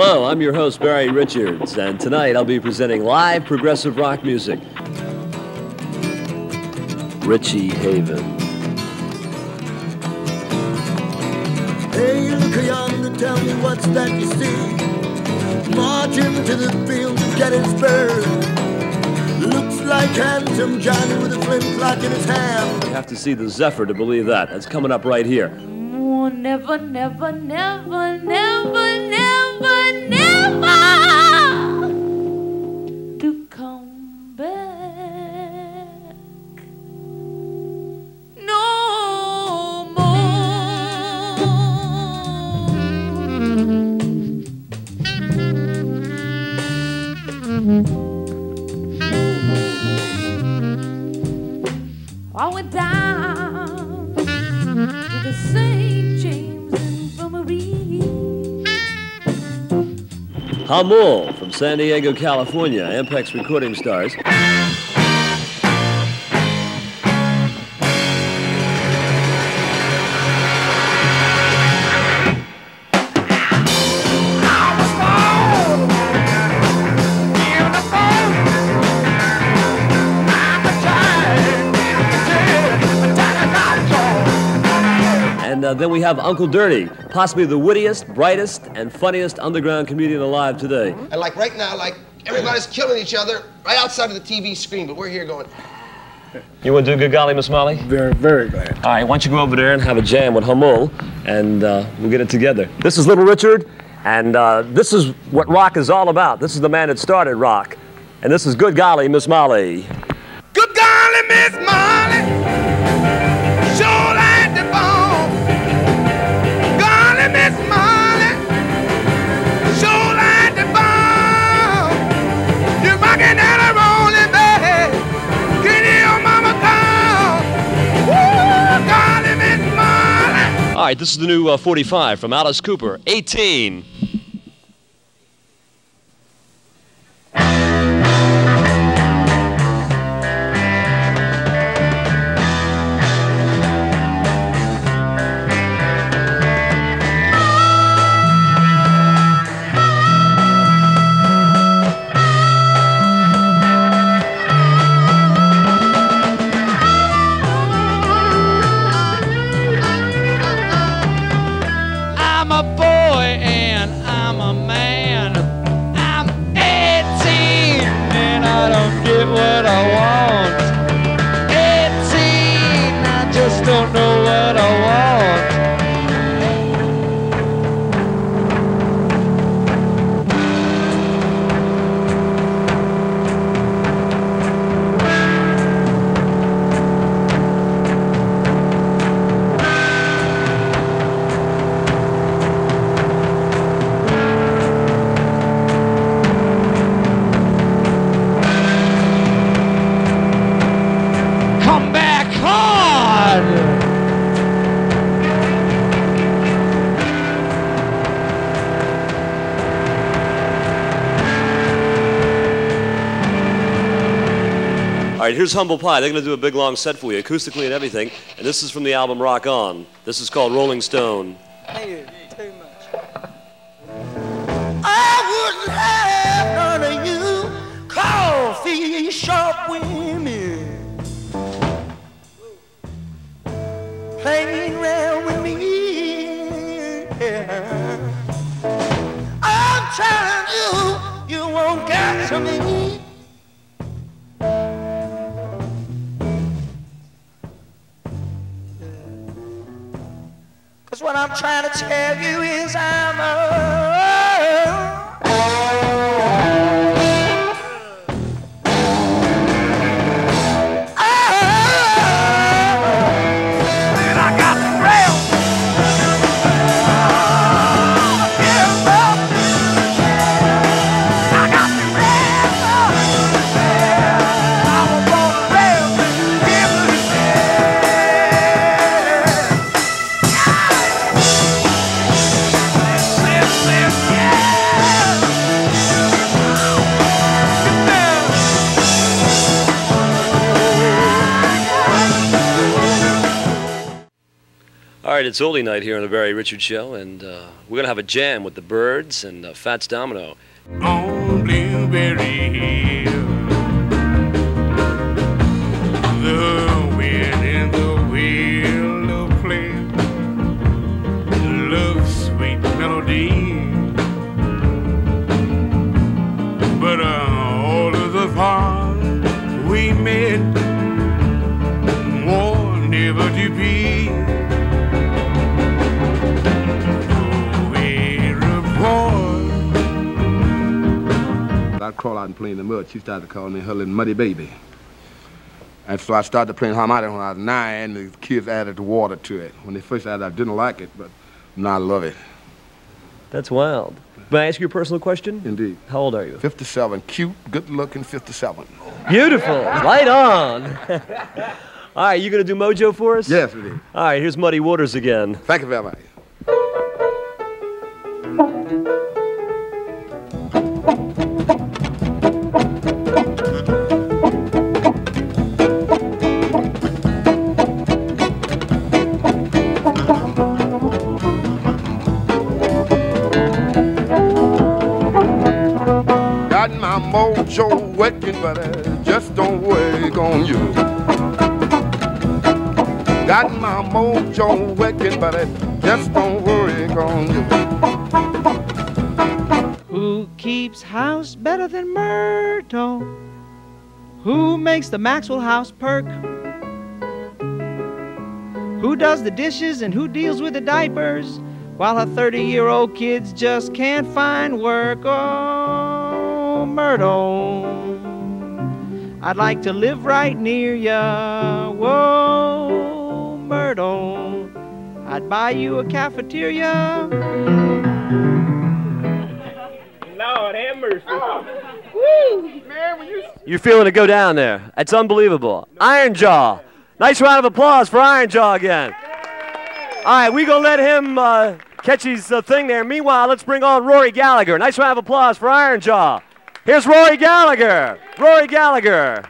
Hello, I'm your host, Barry Richards, and tonight I'll be presenting live progressive rock music. Richie Havens. Hey, you look yonder, tell me what's that you see? Marching to the field of Gettysburg. Looks like handsome Johnny with a flintlock in his hand. You have to see the Zephyr to believe that. That's coming up right here. Oh, never, never, never, never, never, never to come back no more. I went down to the sea. Jamul from San Diego, California, Ampex recording stars. Then we have Uncle Dirty, possibly the wittiest, brightest, and funniest underground comedian alive today. And like right now, like everybody's killing each other right outside of the TV screen, but we're here going. You want to do Good Golly, Miss Molly? Very, very glad. All right, why don't you go over there and have a jam with Jamul, and we'll get it together. This is Little Richard, and this is what rock is all about. This is the man that started rock, and this is Good Golly, Miss Molly. Good golly, Miss Molly, sure like the bone. All right, this is the new 45 from Alice Cooper, 18. All right, here's Humble Pie. They're going to do a big, long set for you, acoustically and everything. And this is from the album Rock On. This is called Rolling Stone. Thank you too much. I wouldn't have none of you coffee shop women playing around with me. Yeah. I'm telling you, you won't get to me. What I'm trying to tell you is I'm and I got the rail. I got the rail. I want the rail. Give me the rail. Sam. All right, it's oldie night here on the Barry Richards Show, and we're going to have a jam with the Byrds and Fats Domino. On Blueberry Hill, the wind in the willow plays love's sweet melody, but all of the part we met more never to be. I'd crawl out and play in the mud. She started calling me her little muddy baby. And so I started playing harmonica when I was 9. The kids added the water to it. When they first added, I didn't like it, but now I love it. That's wild. May I ask you a personal question? Indeed. How old are you? 57. Cute, good-looking 57. Beautiful. Right on. All right, you going to do Mojo for us? Yes, indeed. All right, here's Muddy Waters again. Thank you very much. Mojo working, but I just don't work on you. Got my mojo working, but I just don't work on you. Who keeps house better than Myrtle? Who makes the Maxwell House perk? Who does the dishes and who deals with the diapers while her 30-year-old kids just can't find work? Oh, Myrtle, I'd like to live right near ya. Whoa, Myrtle, I'd buy you a cafeteria. Lord have mercy. Oh. Woo. Man, you're feeling it go down there. It's unbelievable. Iron Jaw. Nice round of applause for Iron Jaw again. All right, we're going to let him catch his thing there. Meanwhile, let's bring on Rory Gallagher. Nice round of applause for Iron Jaw. Here's Rory Gallagher. Rory Gallagher.